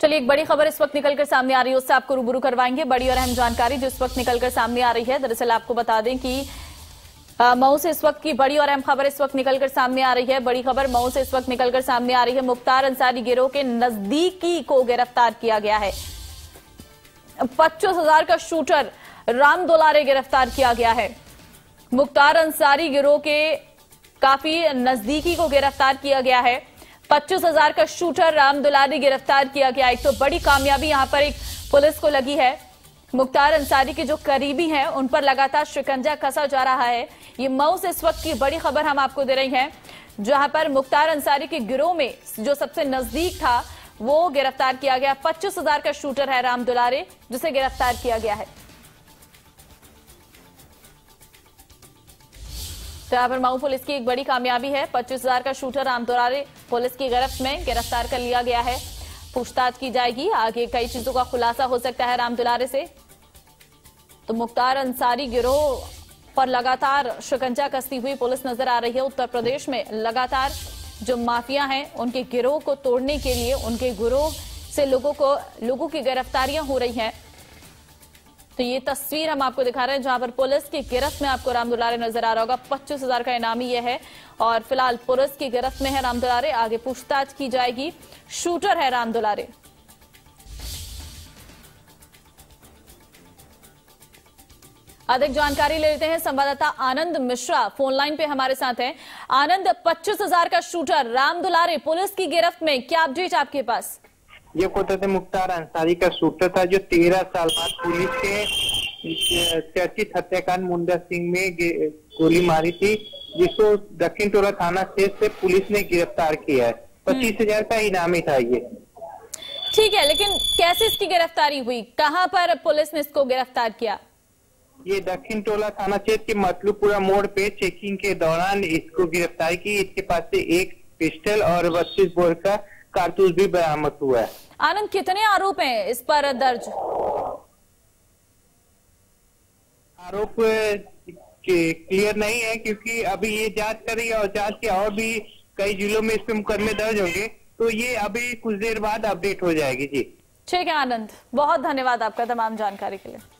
चलिए एक बड़ी खबर इस वक्त निकलकर सामने आ रही है, उससे आपको रूबरू करवाएंगे। बड़ी और अहम जानकारी जो इस वक्त निकलकर सामने आ रही है, दरअसल आपको बता दें कि मऊ से इस वक्त की बड़ी और अहम खबर इस वक्त निकलकर सामने आ रही है। बड़ी खबर मऊ से इस वक्त निकलकर सामने आ रही है। मुख्तार अंसारी गिरोह के नजदीकी को गिरफ्तार किया गया है। 25,000 का शूटर राम दुलारे गिरफ्तार किया गया है। मुख्तार अंसारी गिरोह के काफी नजदीकी को गिरफ्तार किया गया है। 25,000 का शूटर राम दुलारे गिरफ्तार किया गया। एक तो बड़ी कामयाबी यहां पर एक पुलिस को लगी है। मुख्तार अंसारी के जो करीबी हैं उन पर लगातार शिकंजा कसा जा रहा है। ये मऊ से इस वक्त की बड़ी खबर हम आपको दे रही हैं, जहां पर मुख्तार अंसारी के गिरोह में जो सबसे नजदीक था वो गिरफ्तार किया गया। 25,000 का शूटर है राम दुलारे, जिसे गिरफ्तार किया गया है। तो यहाँ पर मऊ पुलिस की एक बड़ी कामयाबी है। 25,000 का शूटर राम दुलारे पुलिस की गिरफ्त में गिरफ्तार कर लिया गया है। पूछताछ की जाएगी, आगे कई चीजों का खुलासा हो सकता है राम दुलारे से। तो मुख्तार अंसारी गिरोह पर लगातार शिकंजा कसती हुई पुलिस नजर आ रही है। उत्तर प्रदेश में लगातार जो माफिया हैं उनके गिरोह को तोड़ने के लिए, उनके गिरोह से लोगों की गिरफ्तारियां हो रही हैं। तो ये तस्वीर हम आपको दिखा रहे हैं, जहां पर पुलिस की गिरफ्त में आपको राम दुलारे नजर आ रहा होगा। 25,000 का इनामी यह है और फिलहाल पुलिस की गिरफ्त में है राम दुलारे। आगे पूछताछ की जाएगी। शूटर है राम दुलारे। अधिक जानकारी ले लेते हैं, संवाददाता आनंद मिश्रा फोन लाइन पे हमारे साथ हैं। आनंद, 25,000 का शूटर राम दुलारे पुलिस की गिरफ्त में, क्या अपडेट आपके पास? ये कोटा से मुख्तार अंसारी का शूटर था, जो 13 साल बाद पुलिस के चर्चित हत्याकांड मुंडा सिंह में गोली मारी थी, जिसको दक्षिण टोला थाना क्षेत्र से पुलिस ने गिरफ्तार किया है। 25,000 का इनामी था ये। ठीक है, लेकिन कैसे इसकी गिरफ्तारी हुई, कहां पर पुलिस ने इसको गिरफ्तार किया? ये दक्षिण टोला थाना क्षेत्र के मतलूपुरा मोड़ पे चेकिंग के दौरान इसको गिरफ्तार की। इसके पास से एक पिस्टल और 32 बोर का कारतूस भी बरामद हुआ है। आनंद, कितने आरोप हैं इस पर दर्ज? आरोप क्लियर नहीं है, क्योंकि अभी ये जांच कर रही है और जांच के और भी कई जिलों में इस पर मुकदमे दर्ज होंगे, तो ये अभी कुछ देर बाद अपडेट हो जाएगी। जी ठीक है आनंद, बहुत धन्यवाद आपका तमाम जानकारी के लिए।